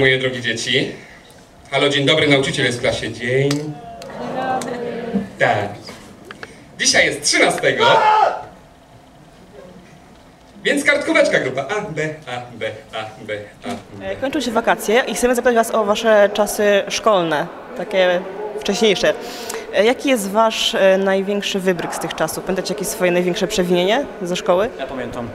moje drogie dzieci. Halo, dzień dobry, nauczyciel jest w klasie. Dzień dobry. Tak. Dzisiaj jest 13. Więc kartkóweczka, grupa A, B, A, B, A, B, A, B. Kończą się wakacje i chcemy zapytać Was o Wasze czasy szkolne, takie wcześniejsze. Jaki jest Wasz największy wybryk z tych czasów? Pamiętacie jakieś swoje największe przewinienie ze szkoły? Ja pamiętam.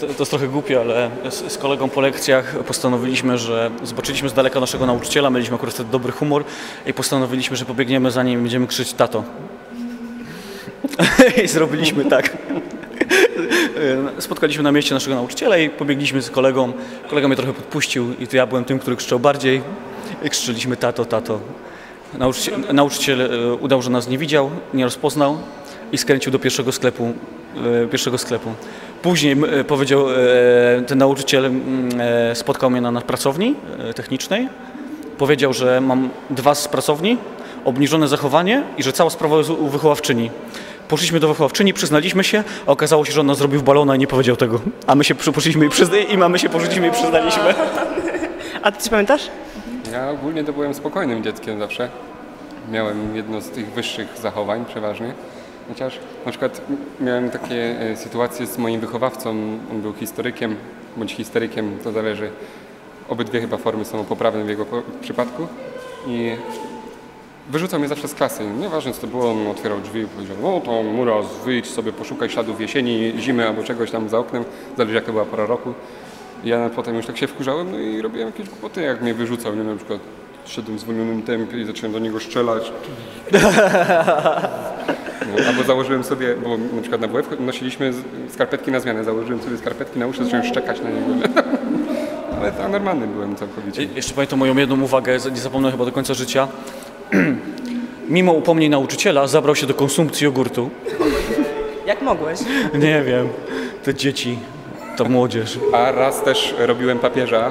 To jest trochę głupie, ale z kolegą po lekcjach postanowiliśmy, że zobaczyliśmy z daleka naszego nauczyciela, mieliśmy akurat wtedy dobry humor i postanowiliśmy, że pobiegniemy za nim i będziemy krzyczeć tato. I zrobiliśmy tak. Spotkaliśmy na mieście naszego nauczyciela i pobiegliśmy z kolegą. Kolega mnie trochę podpuścił i to ja byłem tym, który krzyczał bardziej. I krzyczeliśmy tato, tato. Nauczyciel udał, że nas nie widział, nie rozpoznał i skręcił do pierwszego sklepu. Później powiedział, ten nauczyciel spotkał mnie na pracowni technicznej. Powiedział, że mam dwa z pracowni, obniżone zachowanie i że cała sprawa jest u wychowawczyni. Poszliśmy do wychowawczyni, przyznaliśmy się, a okazało się, że on nas zrobił w balona i nie powiedział tego. A my się poszliśmy i mamy się porzuciliśmy i przyznaliśmy. A ty pamiętasz? Ja ogólnie to byłem spokojnym dzieckiem zawsze. Miałem jedno z tych wyższych zachowań przeważnie. Chociaż na przykład miałem takie sytuacje z moim wychowawcą, on był historykiem bądź histerykiem, to zależy. Obydwie chyba formy są poprawne w jego przypadku. I wyrzucał mnie zawsze z klasy. Nieważne co to było, on otwierał drzwi i powiedział: o to Muros, wyjdź sobie, poszukaj śladów jesieni, zimy albo czegoś tam za oknem, zależy jaka była pora roku. Ja potem już tak się wkurzałem, no i robiłem jakieś głupoty, jak mnie wyrzucał, nie? Na przykład szedłem w zwolnionym tempie i zacząłem do niego strzelać. No, albo założyłem sobie, bo na przykład na WF nosiliśmy skarpetki na zmianę, założyłem sobie skarpetki na uszy, zacząłem szczekać na niego. Ale to normalny byłem całkowicie. Jeszcze pamiętam moją jedną uwagę, nie zapomnę chyba do końca życia. Mimo upomnień nauczyciela zabrał się do konsumpcji jogurtu. Jak mogłeś? Nie wiem, to dzieci, to młodzież. A raz też robiłem papieża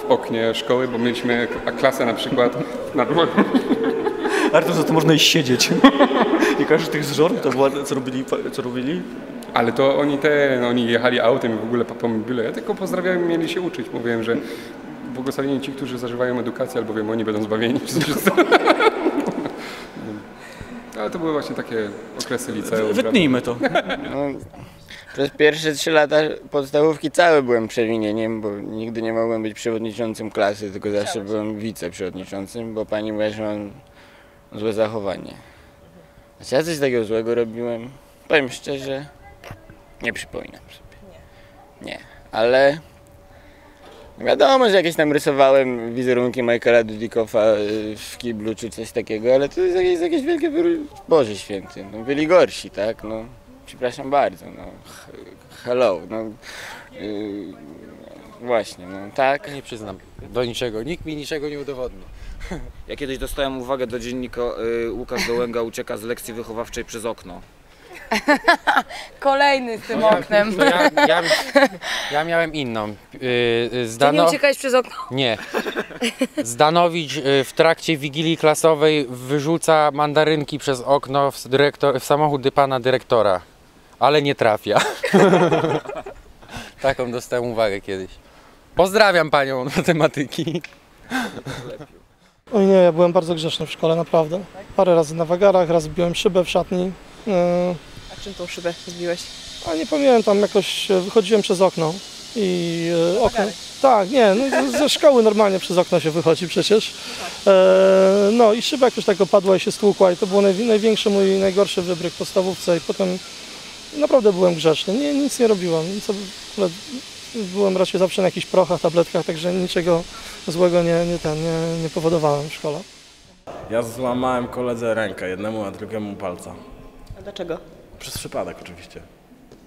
w oknie szkoły, bo mieliśmy klasę na przykład na dworze. Artur, za to można iść siedzieć. I każdy z tych zżor, to była, co robili? Ale to oni jechali autem i w ogóle po mobile. Ja tylko pozdrawiałem, mieli się uczyć. Mówiłem, że błogosławieni ci, którzy zażywają edukację, albowiem oni będą zbawieni. Ale to były właśnie takie okresy liceum. Wytnijmy to. No, przez pierwsze 3 lata podstawówki cały byłem przewinieniem, bo nigdy nie mogłem być przewodniczącym klasy, tylko zawsze byłem wiceprzewodniczącym, bo pani mówiła, że mam złe zachowanie. Znaczy ja coś takiego złego robiłem, powiem szczerze, nie przypominam sobie. Nie, ale wiadomo, że jakieś tam rysowałem wizerunki Michaela Dudikoffa w kiblu czy coś takiego, ale to jest jakieś wielkie... Boże święty, no byli gorsi, tak? No, przepraszam bardzo, no, hello, no, właśnie, no, tak. Nie przyznam do niczego, nikt mi niczego nie udowodni. Ja kiedyś dostałem uwagę do dziennika, Łukasz Dołęga ucieka z lekcji wychowawczej przez okno. Kolejny z tym oknem. Ja miałem inną. Ty nie uciekałeś przez okno? Nie. Zdanowicz w trakcie wigilii klasowej wyrzuca mandarynki przez okno w samochód pana dyrektora, ale nie trafia. Taką dostałem uwagę kiedyś. Pozdrawiam panią od matematyki. Oj nie, ja byłem bardzo grzeczny w szkole, naprawdę. Parę razy na wagarach, raz zbiłem szybę w szatni. A czym tą szybę zbiłeś? A nie pamiętam, jakoś wychodziłem przez okno i okno... Tak, nie, no, ze szkoły normalnie przez okno się wychodzi przecież. No i szyba jakoś tak opadła i się stłukła i to był największy mój najgorszy wybryk w podstawówce i potem naprawdę byłem grzeczny, nie, nic nie robiłem. Nic, byłem raczej zawsze na jakichś prochach, tabletkach, także niczego złego nie powodowałem w szkole. Ja złamałem koledze rękę, jednemu, a drugiemu palca. A dlaczego? Przez przypadek oczywiście.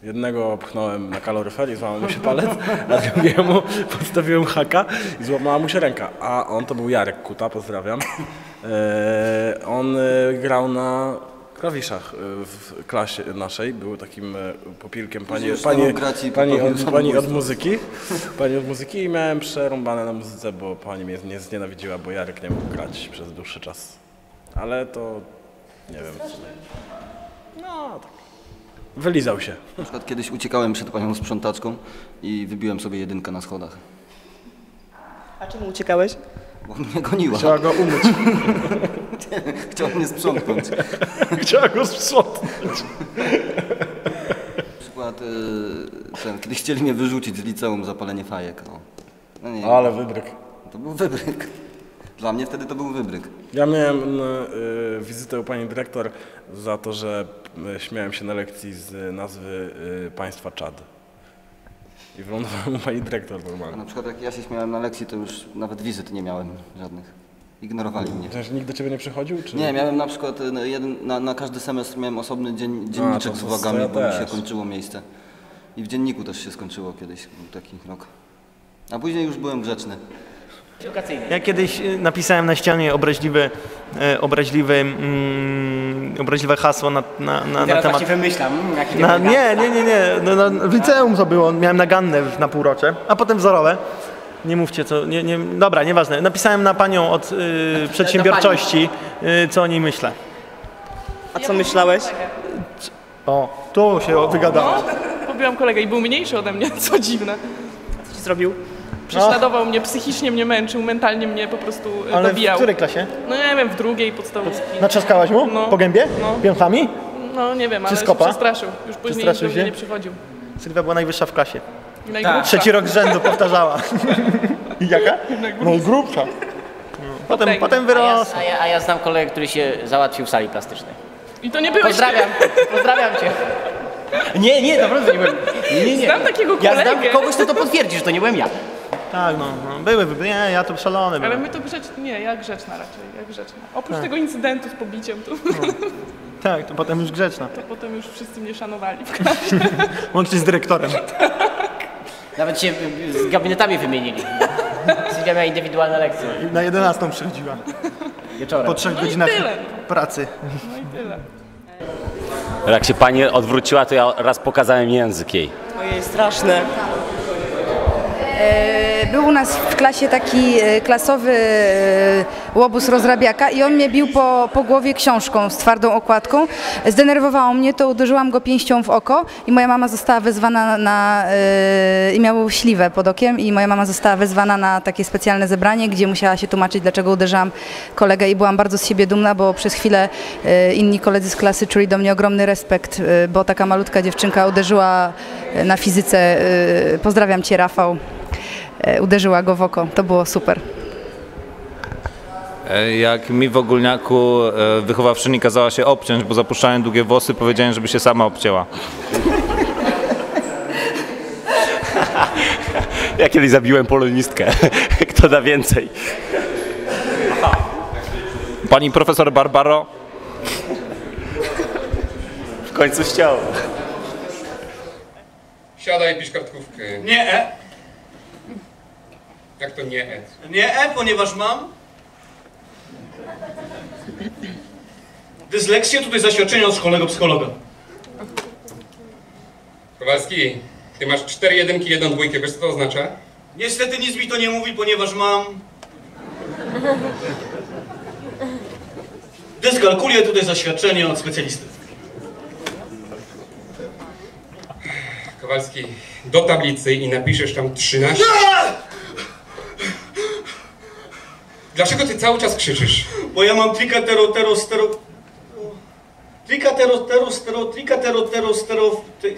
Jednego pchnąłem na kaloryfer i złamał mu się palec, a drugiemu podstawiłem haka i złamała mu się ręka. A on to był Jarek Kuta, pozdrawiam. On grał na klawiszach w klasie naszej, był takim popielkiem pani od muzyki i miałem przerąbane na muzyce, bo pani mnie nie znienawidziła, bo Jarek nie mógł grać przez dłuższy czas. Ale to nie wiem. No tak. Wylizał się. Na przykład kiedyś uciekałem przed panią sprzątaczką i wybiłem sobie jedynkę na schodach. A czemu uciekałeś? Bo mnie goniła. Chciała go umyć. Chciała mnie sprzątnąć. Chciała go sprzątnąć. Na przykład kiedy chcieli mnie wyrzucić z liceum za palenie fajek. No. No nie, ale wybryk. To był wybryk. Dla mnie wtedy to był wybryk. Ja miałem wizytę u pani dyrektor za to, że śmiałem się na lekcji z nazwy państwa Czad. I wylądowałem u pani dyrektor normalnie. A na przykład jak ja się śmiałem na lekcji, to już nawet wizyt nie miałem żadnych. Ignorowali mnie. Też nikt do ciebie nie przychodził? Czy... Nie, miałem na przykład na każdy semestr miałem osobny dzienniczek z uwagami, bo mi się kończyło miejsce. I w dzienniku też się skończyło kiedyś, był taki rok. A później już byłem grzeczny. Ja kiedyś napisałem na ścianie obraźliwe hasło na temat... Ja wymyślam, jaki w liceum to było, miałem nagannę na półrocze, a potem wzorowe. Nie mówcie co, dobra, nieważne. Napisałem na panią od przedsiębiorczości, co o niej myślę. A co myślałeś? O, tu się wygadałeś. No, pobiłam kolegę i był mniejszy ode mnie, co dziwne. A co ci zrobił? Prześladował mnie, psychicznie mnie męczył, mentalnie mnie po prostu dobijał. Ale w której klasie? No nie wiem, w drugiej podstawówki. Natrzaskałaś mu? No. Po gębie? No. Piętami? No nie wiem, ale się przestraszył. Już później do mnie nie przychodził. Sylwia była najwyższa w klasie. Trzeci rok z rzędu powtarzała. I jaka? Najgrubsza. Potem wyrosła. A ja znam kolegę, który się załatwił w sali plastycznej. I to nie byłeś. Pozdrawiam cię. Nie, naprawdę nie byłem. Nie. Znam takiego kolegę. Ja znam kogoś, kto to potwierdzi, że to nie byłem ja. Tak, no. Ja to szalony byłem. Ale my to grzeczny, ja grzeczna raczej, Oprócz tego incydentu z pobiciem to... No. Tak, to potem już grzeczna. To potem już wszyscy mnie szanowali w klasie. Łącznie z dyrektorem. Tak. Nawet się z gabinetami wymienili. Sylwia miała indywidualne lekcje. Na 11 przychodziła. Wieczorem. Po 3 godzinach pracy. No i tyle. Jak się pani odwróciła, to ja raz pokazałem język jej. Ojej, straszne. Był u nas w klasie taki klasowy łobuz rozrabiaka i on mnie bił po głowie książką z twardą okładką. Zdenerwowało mnie to, uderzyłam go pięścią w oko i moja mama została wezwana i miała śliwę pod okiem i moja mama została wezwana na takie specjalne zebranie, gdzie musiała się tłumaczyć, dlaczego uderzałam kolegę i byłam bardzo z siebie dumna, bo przez chwilę inni koledzy z klasy czuli do mnie ogromny respekt, bo taka malutka dziewczynka uderzyła na fizyce. Pozdrawiam cię, Rafał. Uderzyła go w oko. To było super. Jak mi w ogólniaku wychowawczyni kazała się obciąć, bo zapuszczałem długie włosy, powiedziałem, żeby się sama obcięła. Ja kiedyś zabiłem polonistkę. Kto da więcej? Pani profesor Barbaro w końcu chciała. Siadaj, pisz kartkówkę. Nie. Jak to nie E? Nie E, ponieważ mam dysleksję, tutaj zaświadczenie od szkolnego psychologa. Kowalski, ty masz 4 jedynki, 1 dwójkę, wiesz co to oznacza? Niestety nic mi to nie mówi, ponieważ mam dyskalkulię, tutaj zaświadczenie od specjalisty. Kowalski, do tablicy i napiszesz tam 13. Dlaczego ty cały czas krzyczysz? Bo ja mam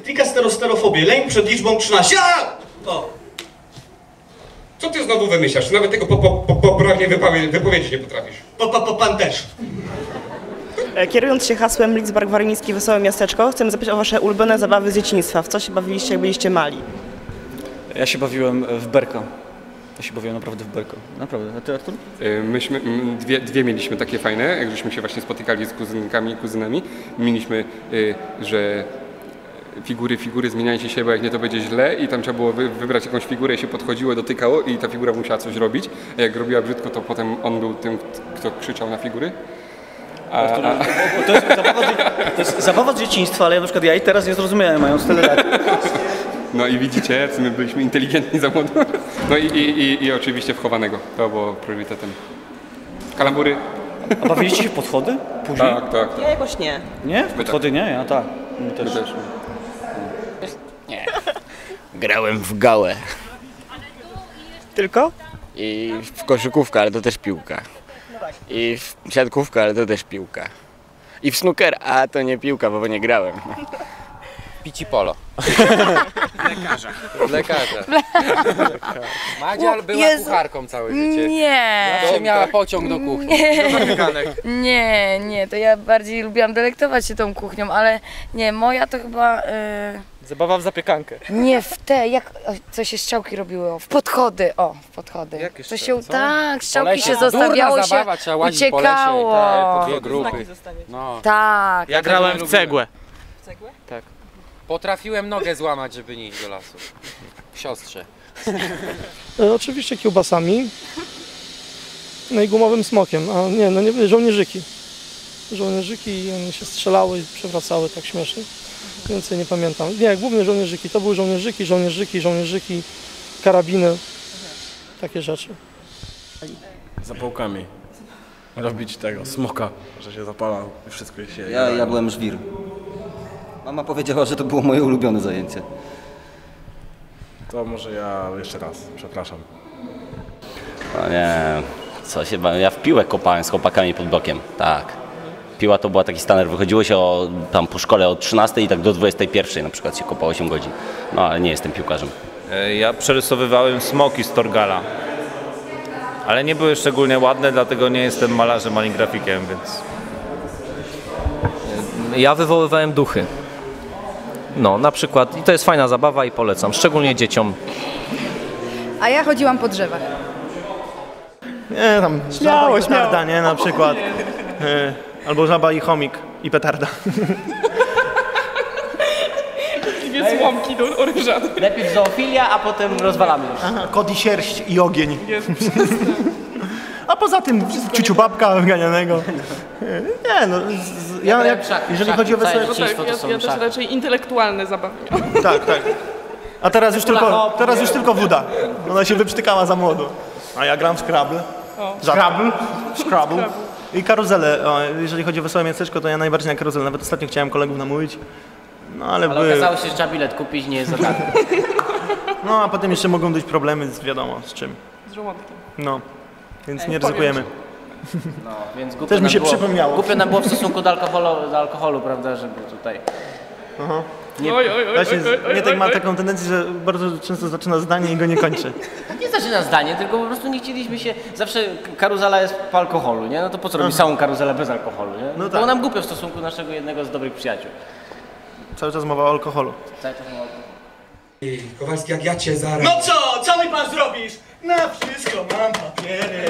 trikasterosterofobię. Lęk przed liczbą 13. O. Co ty znowu wymyślasz? Nawet tego poprawnie wypowiedzieć nie potrafisz. Pan też. Kierując się hasłem Lidzbark-Warmiński, Wesołe Miasteczko, chcemy zapytać o wasze ulubione zabawy z dzieciństwa. W co się bawiliście, jak byliście mali? Ja się bawiłem w berka. Ja się bawiłem naprawdę w berko. Naprawdę. A ty, Artur? Myśmy dwie mieliśmy takie fajne, jak żeśmy się właśnie spotykali z kuzynkami i kuzynami. Mieliśmy, że figury zmieniajcie się, bo jak nie to będzie źle i tam trzeba było wybrać jakąś figurę i się podchodziło, dotykało i ta figura musiała coś robić. A jak robiła brzydko, to potem on był tym, kto krzyczał na figury. To jest zabawa z dzieciństwa, ale na przykład ja i teraz nie zrozumiałem, mając tyle lat. No i widzicie, my byliśmy inteligentni za młodo. No i oczywiście wchowanego. To było priorytetem. Kalambury. A bawiliście się podchody? Później? Tak. Ja jakoś nie. Nie? Podchody nie? Ja tak. My też. Nie. Grałem w gałę. Tylko? I w koszykówkę, ale to też piłka. I w siatkówkę, ale to też piłka. I w snooker, a to nie piłka, bo nie grałem. Pici polo. Lekarza. Lekarza. Madzia była kucharką całe życie. Nie. To miała pociąg do kuchni. Nie, nie, to ja bardziej lubiłam delektować się tą kuchnią, ale nie, moja to chyba... Zabawa w zapiekankę. Nie, w te, jak coś się strzałki robiło, w podchody, o, w podchody. Jakie to się, co? Tak, strzałki się zostawiało, się uciekało. Po lesie, tak, po grupy. No. Tak. Ja grałem w cegłę. W cegłę? Tak. Potrafiłem nogę złamać, żeby nie iść do lasu. Siostrze. Oczywiście kiełbasami. No i gumowym smokiem, a nie, no nie, żołnierzyki. Żołnierzyki, one się strzelały i przewracały tak śmiesznie. Więcej nie pamiętam. Nie, głównie żołnierzyki. To były żołnierzyki, karabiny, takie rzeczy. Zapałkami. Robić tego smoka, że się zapalał i wszystko się... Ja byłem żwir. Mama powiedziała, że to było moje ulubione zajęcie. To może ja jeszcze raz, przepraszam. No nie, co się bałem. Ja w piłę kopałem z chłopakami pod blokiem, tak. Piła to była taki standard, wychodziło się tam po szkole od 13 i tak do 21 na przykład się kopało 8 godzin. No ale nie jestem piłkarzem. Ja przerysowywałem smoki z Torgala, ale nie były szczególnie ładne, dlatego nie jestem malarzem ani grafikiem, więc... Ja wywoływałem duchy. No na przykład, i to jest fajna zabawa i polecam, szczególnie dzieciom. A ja chodziłam po drzewach. Nie, tam śmiało, śmiarda, nie, na przykład. Albo żaba i chomik i petarda. Dwie słomki do orężady. Najpierw zoofilia, a potem rozwalamy już. Aha, kot i sierść i ogień. Jest, a poza tym ciuciu babka ganianego. Nie no, jeżeli chodzi o wesołe... Ja też raczej intelektualne zabawy. Tak, tak. A teraz już tylko woda. Ona się wyprztykała za młodu. A ja gram w Scrabble. Scrabble. I karuzele. Jeżeli chodzi o Wesołe Miasteczko, to ja najbardziej na karuzele. Nawet ostatnio chciałem kolegów namówić. No ale okazało się, że trzeba bilet kupić, nie jest za darmo. No a potem jeszcze mogą być problemy z wiadomo z czym. Z żołądkiem. No, więc nie ryzykujemy. No, więc też mi się było, przypomniało. Głupio nam było w stosunku do alkoholu, prawda, żeby tutaj... Aha. Mietek ma taką tendencję, że bardzo często zaczyna zdanie i go nie kończy. Nie zaczyna zdanie, tylko po prostu nie chcieliśmy się... Zawsze karuzela jest po alkoholu, nie? No to po co robi samą karuzelę bez alkoholu, nie? No tak. Było nam głupio w stosunku naszego jednego z dobrych przyjaciół. Cały czas mowa o alkoholu. Cały czas mowa o alkoholu. Ej, Kowalski, jak ja cię zaraz... No co mi pan zrobisz? Na wszystko mam papiery.